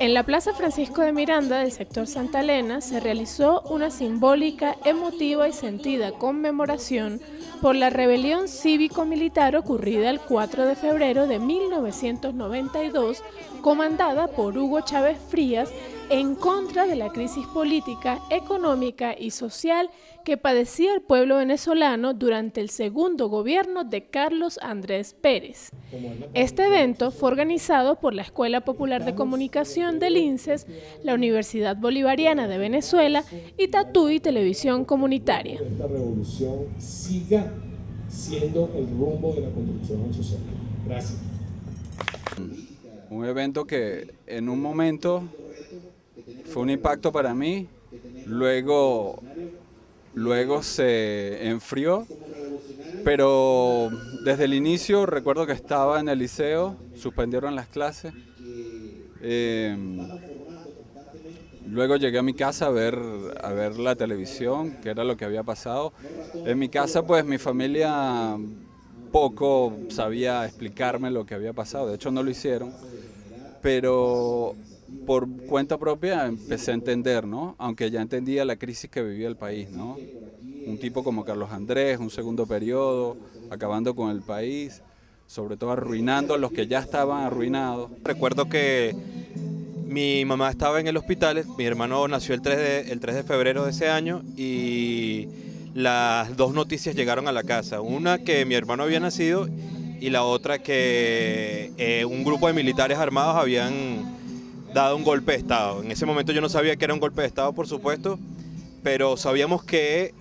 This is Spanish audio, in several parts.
En la Plaza Francisco de Miranda del sector Santa Elena se realizó una simbólica, emotiva y sentida conmemoración por la rebelión cívico-militar ocurrida el 4 de febrero de 1992, comandada por Hugo Chávez Frías, en contra de la crisis política, económica y social que padecía el pueblo venezolano durante el segundo gobierno de Carlos Andrés Pérez. Este evento fue organizado por la Escuela Popular de Comunicación del INSES, la Universidad Bolivariana de Venezuela y Tatuí Televisión Comunitaria. Esta revolución siga siendo el rumbo de la construcción social. Gracias. Un evento que en un momento fue un impacto para mí, luego se enfrió, pero desde el inicio recuerdo que estaba en el liceo, suspendieron las clases, luego llegué a mi casa a ver la televisión, que era lo que había pasado. En mi casa pues mi familia poco sabía explicarme lo que había pasado, de hecho no lo hicieron, pero por cuenta propia empecé a entender, ¿no? Aunque ya entendía la crisis que vivía el país, ¿no? Un tipo como Carlos Andrés, un segundo periodo, acabando con el país, sobre todo arruinando a los que ya estaban arruinados. Recuerdo que mi mamá estaba en el hospital, mi hermano nació el 3 de febrero de ese año y las dos noticias llegaron a la casa. Una que mi hermano había nacido y la otra que un grupo de militares armados habían dado un golpe de Estado. En ese momento yo no sabía que era un golpe de Estado, por supuesto, pero sabíamos que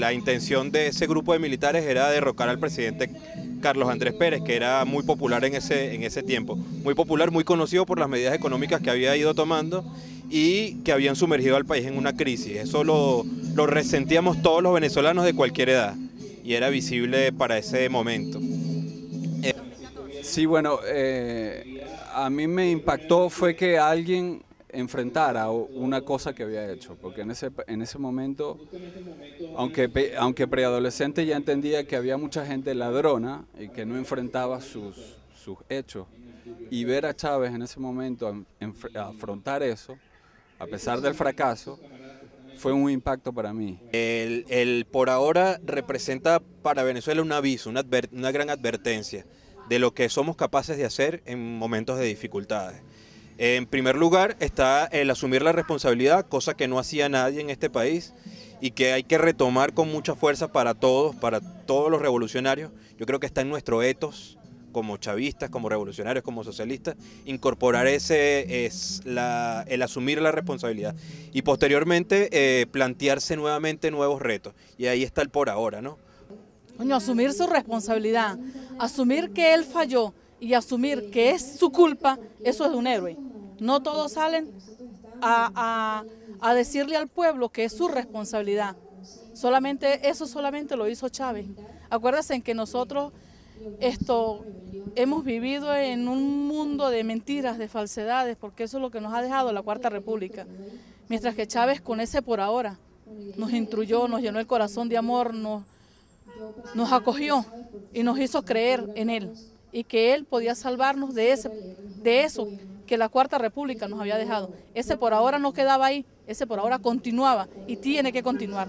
la intención de ese grupo de militares era derrocar al presidente Carlos Andrés Pérez, que era muy popular en ese tiempo. Muy popular, muy conocido por las medidas económicas que había ido tomando y que habían sumergido al país en una crisis. Eso lo resentíamos todos los venezolanos de cualquier edad y era visible para ese momento. Sí, bueno, a mí me impactó fue que alguien enfrentara una cosa que había hecho, porque en ese momento, aunque preadolescente, ya entendía que había mucha gente ladrona y que no enfrentaba sus hechos. Y ver a Chávez en ese momento afrontar eso, a pesar del fracaso, fue un impacto para mí. El por ahora representa para Venezuela un aviso, una gran advertencia de lo que somos capaces de hacer en momentos de dificultades. En primer lugar está el asumir la responsabilidad, cosa que no hacía nadie en este país y que hay que retomar con mucha fuerza para todos los revolucionarios. Yo creo que está en nuestro ethos como chavistas, como revolucionarios, como socialistas, incorporar el asumir la responsabilidad y posteriormente plantearse nuevamente nuevos retos. Y ahí está el por ahora, ¿no? Coño, asumir su responsabilidad, asumir que él falló y asumir que es su culpa, eso es de un héroe. No todos salen a decirle al pueblo que es su responsabilidad. Eso solamente lo hizo Chávez. Acuérdense en que nosotros hemos vivido en un mundo de mentiras, de falsedades, porque eso es lo que nos ha dejado la Cuarta República. Mientras que Chávez con ese por ahora nos instruyó, nos llenó el corazón de amor, nos acogió y nos hizo creer en él y que él podía salvarnos de eso que la Cuarta República nos había dejado. Ese por ahora no quedaba ahí, ese por ahora continuaba y tiene que continuar.